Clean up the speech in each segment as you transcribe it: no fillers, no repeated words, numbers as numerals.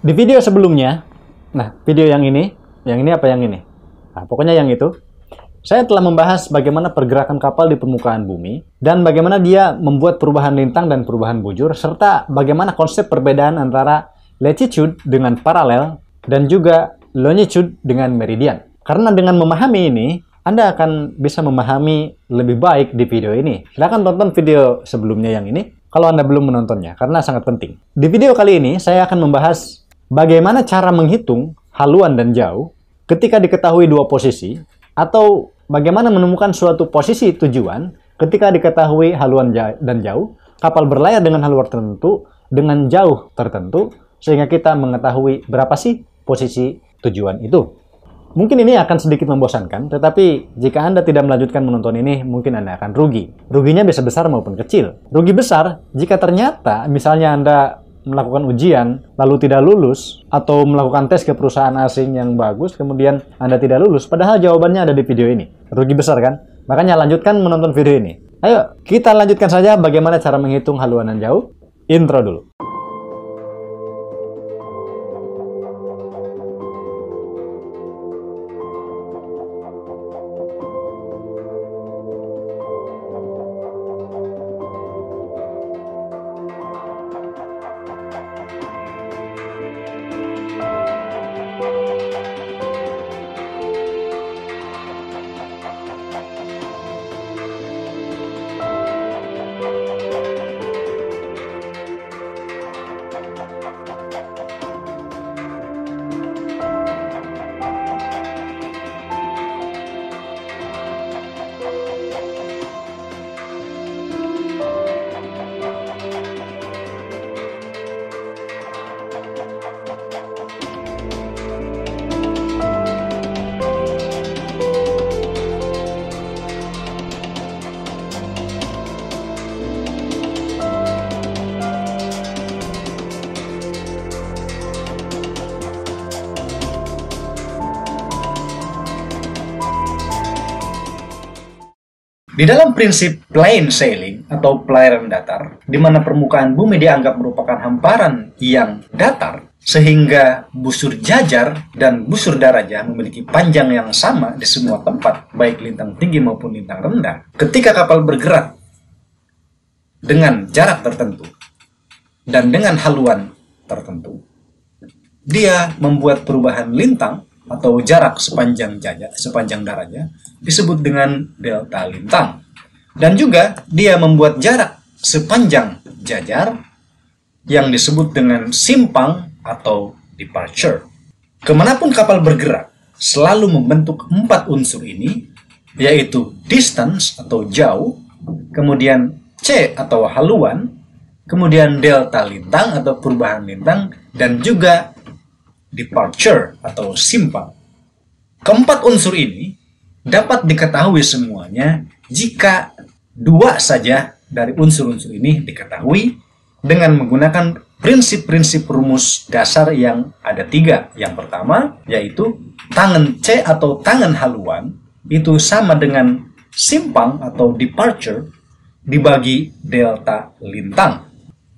Di video sebelumnya, nah video yang ini apa yang ini? Nah, pokoknya yang itu. Saya telah membahas bagaimana pergerakan kapal di permukaan bumi dan bagaimana dia membuat perubahan lintang dan perubahan bujur, serta bagaimana konsep perbedaan antara latitude dengan paralel dan juga longitude dengan meridian. Karena dengan memahami ini, Anda akan bisa memahami lebih baik di video ini. Silahkan tonton video sebelumnya yang ini kalau Anda belum menontonnya, karena sangat penting. Di video kali ini, saya akan membahas bagaimana cara menghitung haluan dan jauh ketika diketahui dua posisi, atau bagaimana menemukan suatu posisi tujuan ketika diketahui haluan dan jauh, kapal berlayar dengan haluan tertentu, dengan jauh tertentu, sehingga kita mengetahui berapa sih posisi tujuan itu. Mungkin ini akan sedikit membosankan, tetapi jika Anda tidak melanjutkan menonton ini, mungkin Anda akan rugi. Ruginya bisa besar maupun kecil. Rugi besar jika ternyata misalnya Anda melakukan ujian, lalu tidak lulus, atau melakukan tes ke perusahaan asing yang bagus, kemudian Anda tidak lulus, padahal jawabannya ada di video ini. Rugi besar kan? Makanya lanjutkan menonton video ini. Ayo, kita lanjutkan saja bagaimana cara menghitung haluan dan jauh. Intro dulu. Di dalam prinsip plain sailing atau pelayaran datar, di mana permukaan bumi dianggap merupakan hamparan yang datar, sehingga busur jajar dan busur darajah memiliki panjang yang sama di semua tempat, baik lintang tinggi maupun lintang rendah. Ketika kapal bergerak dengan jarak tertentu dan dengan haluan tertentu, dia membuat perubahan lintang atau jarak sepanjang darajah disebut dengan delta.Lintang. Dan juga dia membuat jarak sepanjang jajar yang disebut dengan simpang atau departure. Kemanapun kapal bergerak selalu membentuk empat unsur ini, yaitu distance atau jauh, kemudian C atau haluan, kemudian delta.Lintang atau perubahan lintang, dan juga departure atau simpang. Keempat unsur ini dapat diketahui semuanya jika dua saja dari unsur-unsur ini diketahui dengan menggunakan prinsip-prinsip rumus dasar yang ada tiga. Yang pertama yaitu tangan C atau tangan haluan itu sama dengan simpang atau departure dibagi delta.Lintang.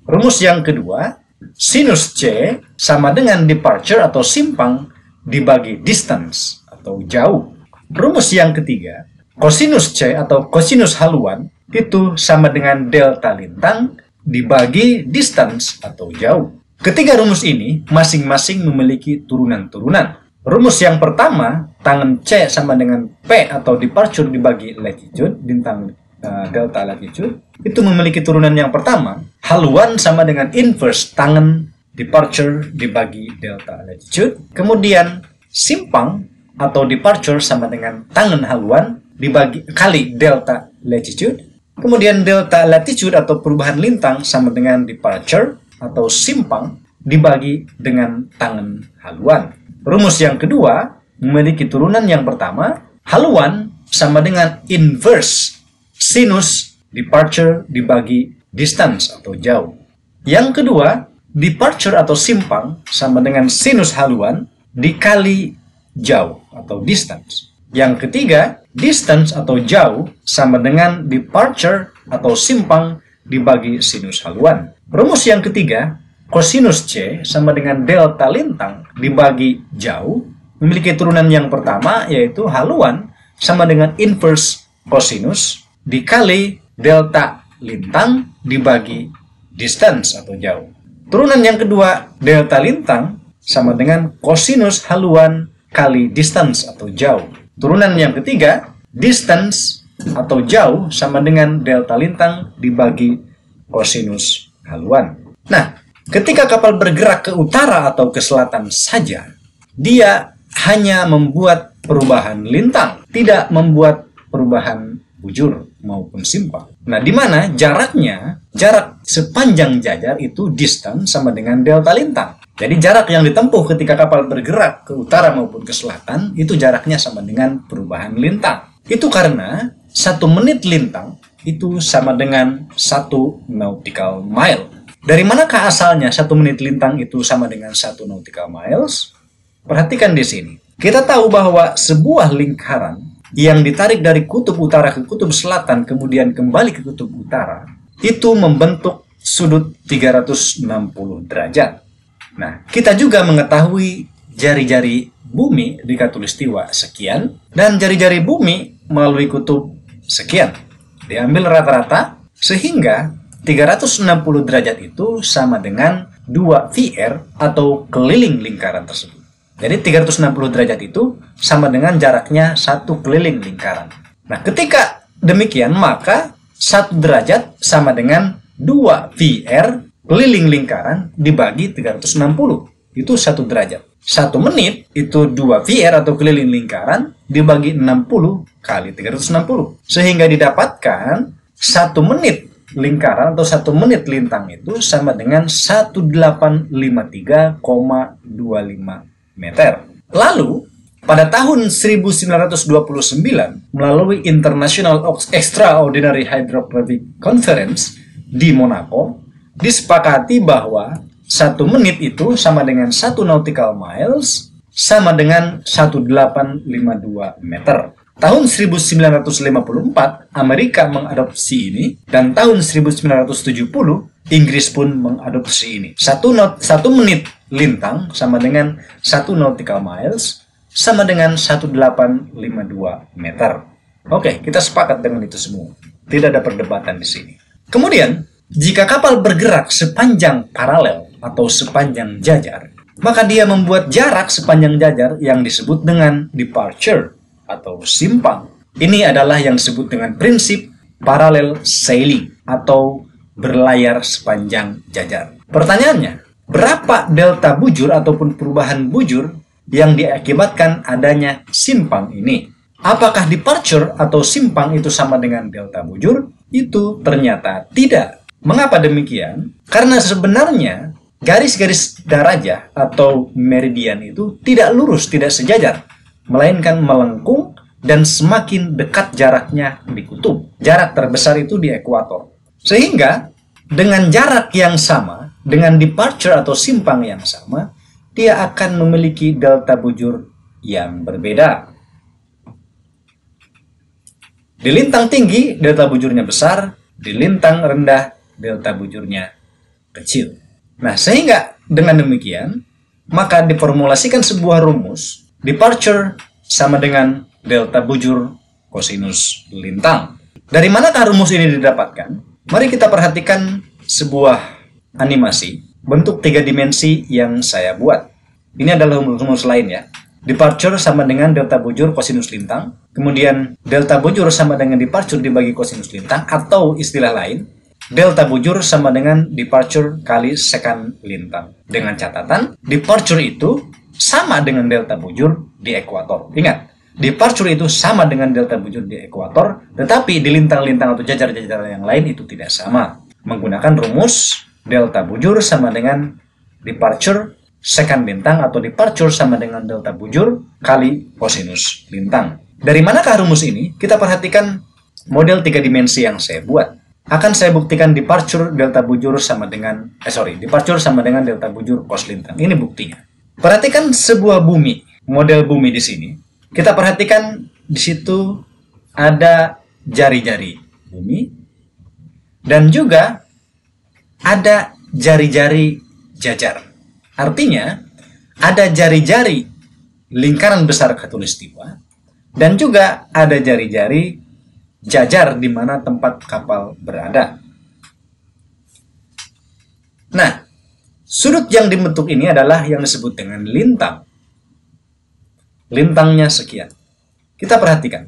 Rumus yang kedua, sinus C sama dengan departure atau simpang dibagi distance atau jauh. Rumus yang ketiga, kosinus C atau kosinus haluan itu sama dengan delta.Lintang dibagi distance atau jauh. Ketiga rumus ini masing-masing memiliki turunan-turunan. Rumus yang pertama, tangan C sama dengan P atau departure dibagi latitude, lintang delta latitude, itu memiliki turunan yang pertama, haluan sama dengan inverse tangen departure dibagi delta latitude, kemudian simpang atau departure sama dengan tangen haluan dibagi kali delta latitude, kemudian delta latitude atau perubahan lintang sama dengan departure atau simpang dibagi dengan tangen haluan. Rumus yang kedua memiliki turunan yang pertama, haluan sama dengan inverse sinus departure dibagi distance atau jauh. Yang kedua, departure atau simpang sama dengan sinus haluan dikali jauh atau distance. Yang ketiga, distance atau jauh sama dengan departure atau simpang dibagi sinus haluan. Rumus yang ketiga, Kosinus C sama dengan delta lintang dibagi jauh memiliki turunan yang pertama, yaitu haluan sama dengan inverse kosinus dikali delta lintang dibagi distance atau jauh. Turunan yang kedua, delta lintang sama dengan kosinus haluan kali distance atau jauh. Turunan yang ketiga, distance atau jauh sama dengan delta lintang dibagi kosinus haluan. Nah, ketika kapal bergerak ke utara atau ke selatan saja, dia hanya membuat perubahan lintang, tidak membuat perubahan bujur maupun simpang. Nah, di mana jaraknya, jarak sepanjang jajar itu distance sama dengan delta lintang. Jadi jarak yang ditempuh ketika kapal bergerak ke utara maupun ke selatan itu jaraknya sama dengan perubahan lintang. Itu karena 1 menit lintang itu sama dengan 1 nautical mile. Dari manakah asalnya 1 menit lintang itu sama dengan 1 nautical miles? Perhatikan di sini. Kita tahu bahwa sebuah lingkaran yang ditarik dari kutub utara ke kutub selatan kemudian kembali ke kutub utara itu membentuk sudut 360 derajat. Nah, kita juga mengetahui jari-jari bumi di khatulistiwa sekian, dan jari-jari bumi melalui kutub sekian. Diambil rata-rata, sehingga 360 derajat itu sama dengan 2 VR atau keliling lingkaran tersebut. Jadi 360 derajat itu sama dengan jaraknya 1 keliling lingkaran. Nah, ketika demikian, maka 1 derajat sama dengan 2 VR keliling lingkaran dibagi 360, itu 1 derajat. 1 menit itu 2 VR atau keliling lingkaran dibagi 60 kali 360. Sehingga didapatkan 1 menit lingkaran atau 1 menit lintang itu sama dengan 1853,25 meter. Lalu, pada tahun 1929, melalui International Extraordinary Hydrographic Conference di Monaco, disepakati bahwa 1 menit itu sama dengan 1 nautical miles sama dengan 1852 meter. Tahun 1954 Amerika mengadopsi ini, dan tahun 1970 Inggris pun mengadopsi ini. 1 menit lintang sama dengan 1 nautical miles sama dengan 1852 meter. Oke, kita sepakat dengan itu semua. Tidak ada perdebatan di sini. Kemudian, jika kapal bergerak sepanjang paralel atau sepanjang jajar, maka dia membuat jarak sepanjang jajar yang disebut dengan departure atau simpang. Ini adalah yang disebut dengan prinsip parallel sailing atau berlayar sepanjang jajar. Pertanyaannya, berapa delta bujur ataupun perubahan bujur yang diakibatkan adanya simpang ini? Apakah departure atau simpang itu sama dengan delta bujur? Itu ternyata tidak. Mengapa demikian? Karena sebenarnya garis-garis darajah atau meridian itu tidak lurus, tidak sejajar, melainkan melengkung dan semakin dekat jaraknya di kutub. Jarak terbesar itu di ekuator. Sehingga dengan jarak yang sama, dengan departure atau simpang yang sama, dia akan memiliki delta bujur yang berbeda. Di lintang tinggi, delta bujurnya besar. Di lintang rendah, delta bujurnya kecil. Nah, sehingga dengan demikian, maka diformulasikan sebuah rumus, departure sama dengan delta bujur kosinus lintang. Dari manakah rumus ini didapatkan? Mari kita perhatikan sebuah animasi bentuk 3 dimensi yang saya buat. Ini adalah rumus lain ya. Departure sama dengan delta bujur kosinus lintang. Kemudian delta bujur sama dengan departure dibagi kosinus lintang, atau istilah lain, delta bujur sama dengan departure kali sekan lintang. Dengan catatan, departure itu sama dengan delta bujur di ekuator. Ingat, departure itu sama dengan delta bujur di ekuator, tetapi di lintang-lintang atau jajar-jajar yang lain itu tidak sama. Menggunakan rumus delta bujur sama dengan departure sekan lintang atau departure sama dengan delta bujur kali kosinus lintang. Dari manakah rumus ini? Kita perhatikan model 3 dimensi yang saya buat. Akan saya buktikan departure delta bujur sama dengan departure sama dengan delta bujur cos lintang. Ini buktinya. Perhatikan sebuah bumi, model bumi di sini. Kita perhatikan di situ ada jari-jari bumi dan juga ada jari-jari jajar. Artinya, ada jari-jari lingkaran besar khatulistiwa, dan juga ada jari-jari jajar di mana tempat kapal berada. Nah, sudut yang dibentuk ini adalah yang disebut dengan lintang. Lintangnya sekian. Kita perhatikan.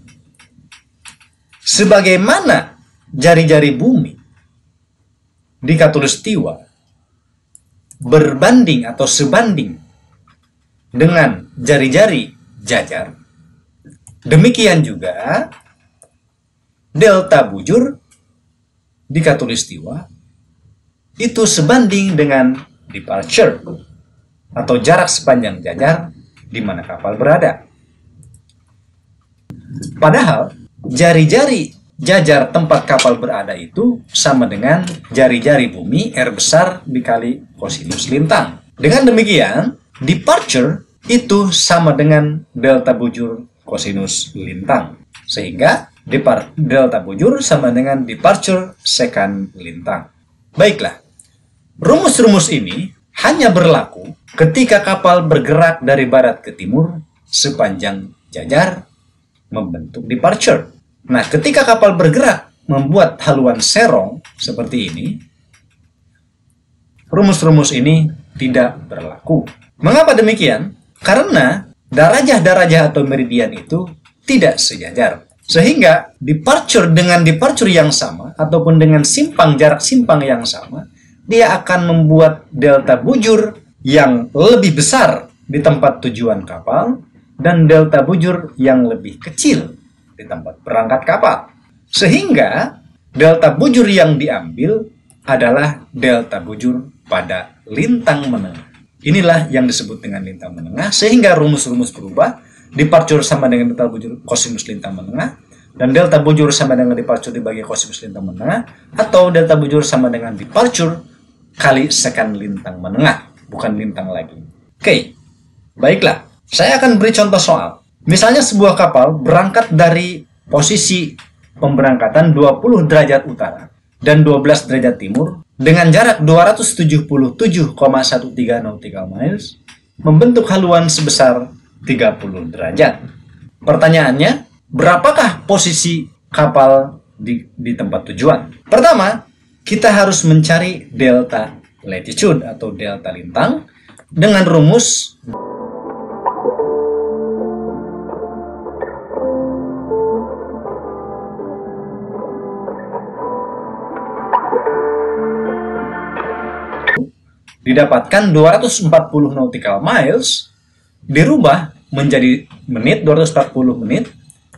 Sebagaimana jari-jari bumi di khatulistiwa berbanding atau sebanding dengan jari-jari jajar, demikian juga delta bujur di khatulistiwa itu sebanding dengan departure atau jarak sepanjang jajar di mana kapal berada. Padahal jari-jari jajar tempat kapal berada itu sama dengan jari-jari bumi R besar dikali kosinus lintang. Dengan demikian, departure itu sama dengan delta bujur kosinus lintang. Sehingga delta bujur sama dengan departure sekan lintang. Baiklah, rumus-rumus ini hanya berlaku ketika kapal bergerak dari barat ke timur sepanjang jajar membentuk departure. Nah, ketika kapal bergerak membuat haluan serong seperti ini, rumus-rumus ini tidak berlaku. Mengapa demikian? Karena darajah-darajah atau meridian itu tidak sejajar. Sehingga departure dengan departure yang sama ataupun dengan jarak simpang yang sama, dia akan membuat delta bujur yang lebih besar di tempat tujuan kapal dan delta bujur yang lebih kecil di tempat berangkat kapal. Sehingga delta bujur yang diambil adalah delta bujur pada lintang menengah. Inilah yang disebut dengan lintang menengah, sehingga rumus-rumus berubah. Departure sama dengan delta bujur kosinus lintang menengah, dan delta bujur sama dengan departure dibagi kosinus lintang menengah, atau delta bujur sama dengan departure kali sekan lintang menengah, bukan lintang lagi. Oke, baiklah. Saya akan beri contoh soal. Misalnya sebuah kapal berangkat dari posisi pemberangkatan 20 derajat utara dan 12 derajat timur dengan jarak 277,13 nautical miles membentuk haluan sebesar 30 derajat. Pertanyaannya, berapakah posisi kapal di tempat tujuan? Pertama, kita harus mencari delta latitude atau delta lintang dengan rumus didapatkan 240 nautical miles dirubah menjadi menit, 240 menit,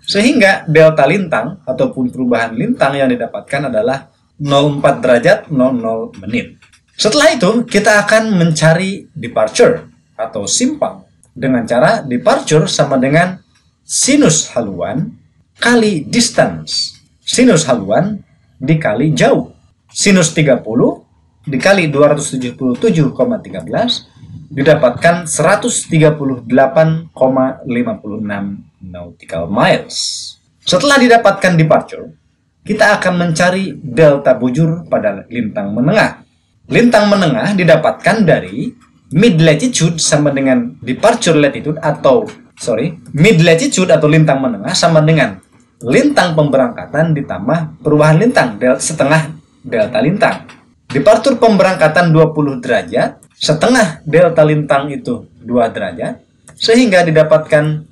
sehingga delta lintang ataupun perubahan lintang yang didapatkan adalah 04 derajat 00 menit. Setelah itu, kita akan mencari departure atau simpang dengan cara departure sama dengan sinus haluan kali distance. Sinus haluan dikali jauh. Sinus 30 dikali 277,13 didapatkan 138,56 nautical miles. Setelah didapatkan departure, kita akan mencari delta bujur pada lintang menengah. Lintang menengah didapatkan dari mid latitude sama dengan departure latitude atau mid latitude atau lintang menengah sama dengan lintang pemberangkatan ditambah perubahan lintang setengah delta lintang. Departure pemberangkatan 20 derajat, setengah delta lintang itu 2 derajat, sehingga didapatkan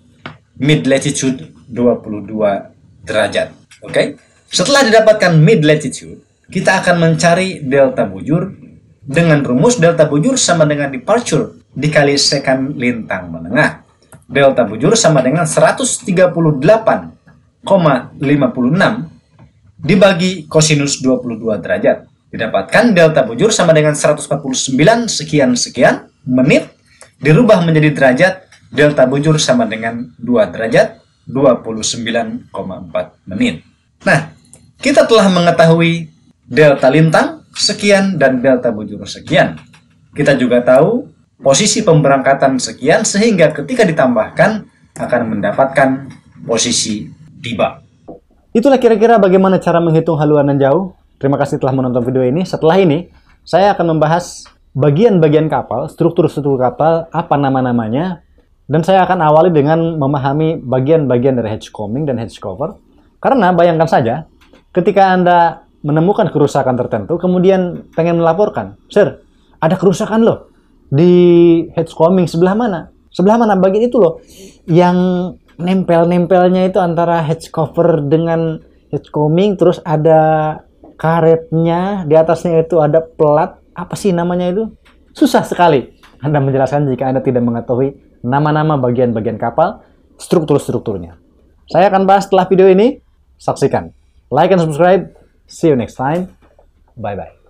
mid latitude 22 derajat. Oke? Setelah didapatkan mid latitude, kita akan mencari delta bujur dengan rumus delta bujur sama dengan departure dikali sekan lintang menengah. Delta bujur sama dengan 138,56 dibagi kosinus 22 derajat. Didapatkan delta bujur sama dengan 149 sekian-sekian menit, dirubah menjadi derajat, delta bujur sama dengan 2 derajat 29,4 menit. Nah, kita telah mengetahui delta lintang sekian dan delta bujur sekian. Kita juga tahu posisi pemberangkatan sekian, sehingga ketika ditambahkan akan mendapatkan posisi tiba. Itulah kira-kira bagaimana cara menghitung haluan dan jauh. Terima kasih telah menonton video ini. Setelah ini, saya akan membahas bagian-bagian kapal, struktur-struktur kapal, apa nama-namanya. Dan saya akan awali dengan memahami bagian-bagian dari hatchcoming dan hatch cover. Karena bayangkan saja, ketika Anda menemukan kerusakan tertentu, kemudian pengen melaporkan, "Sir, ada kerusakan loh di hatchcoming sebelah mana? Sebelah mana bagian itu loh, yang nempel-nempelnya itu antara hatch cover dengan hatchcoming, terus ada karetnya, di atasnya itu ada pelat, apa sih namanya itu?" Susah sekali Anda menjelaskan jika Anda tidak mengetahui nama-nama bagian-bagian kapal, struktur-strukturnya. Saya akan bahas setelah video ini. Saksikan. Like and subscribe. See you next time. Bye-bye.